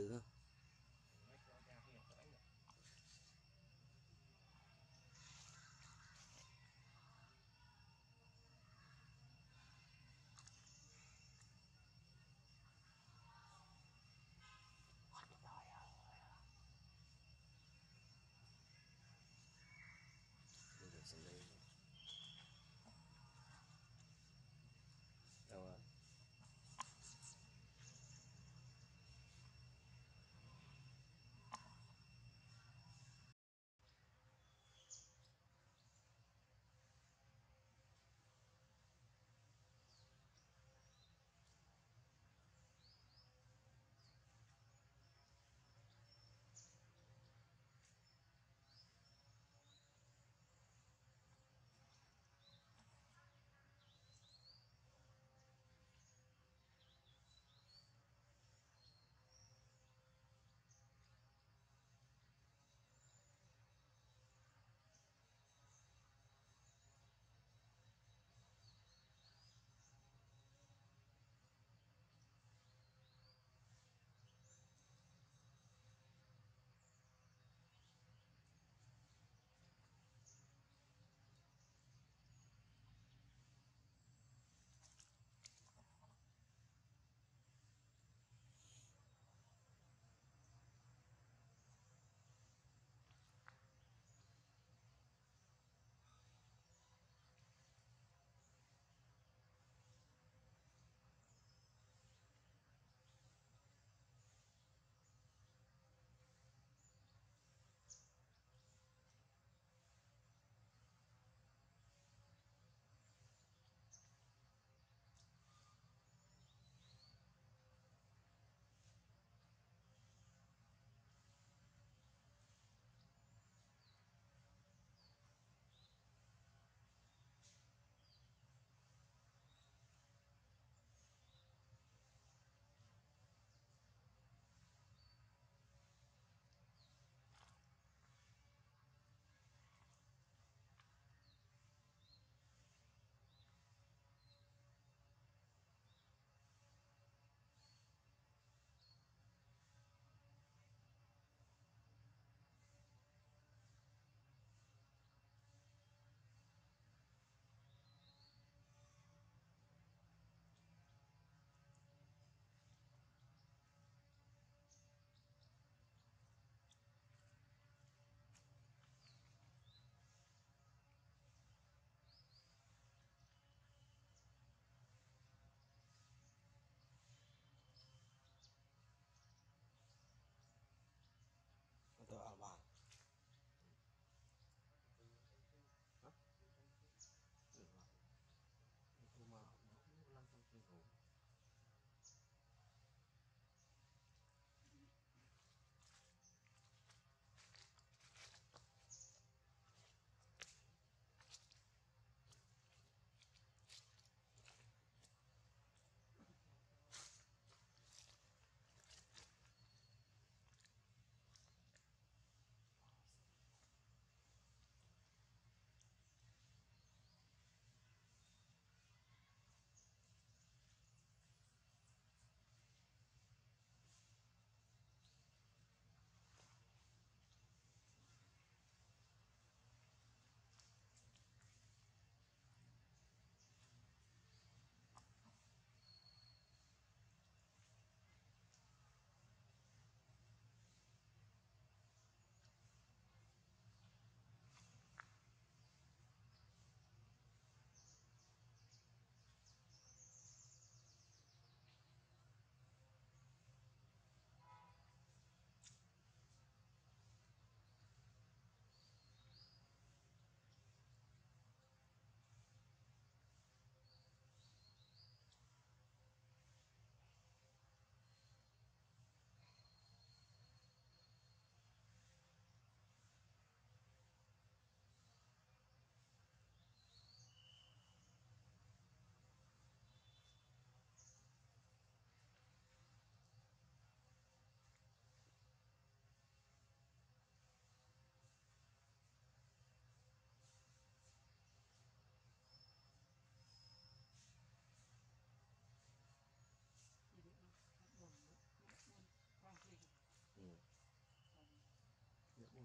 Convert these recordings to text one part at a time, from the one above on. nữa.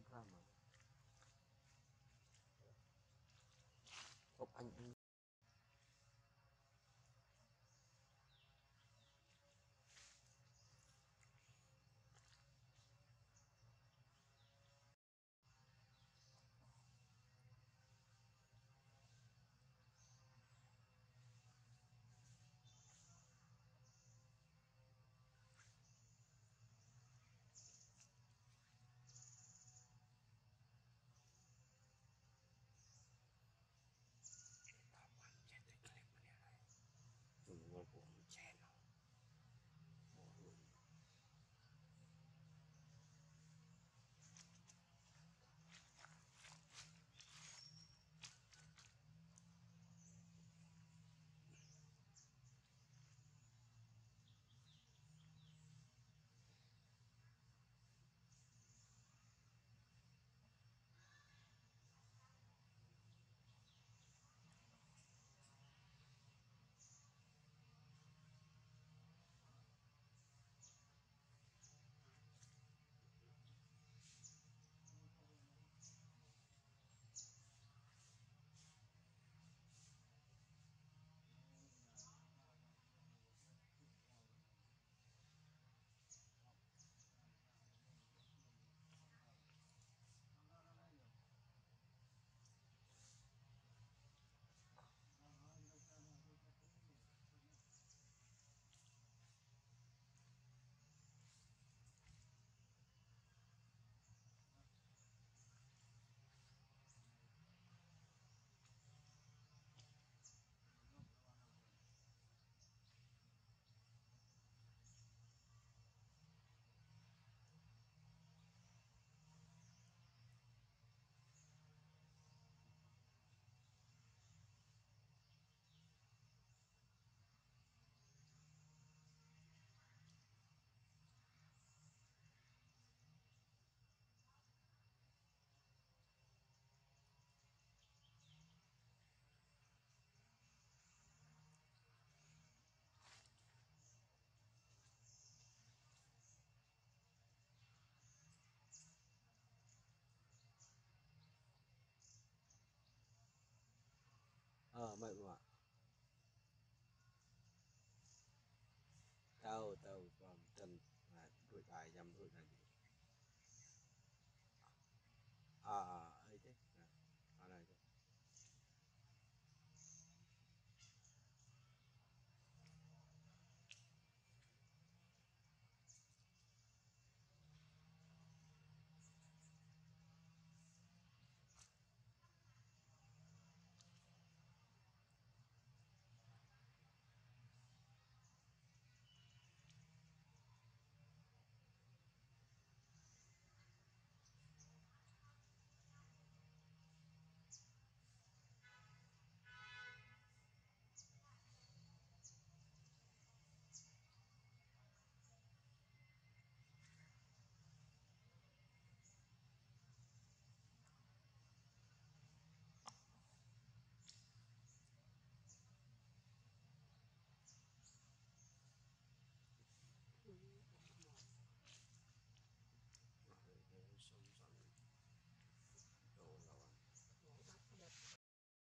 Brahma. Of an Mày mà tao còn chân là đuổi bài dăm đuổi này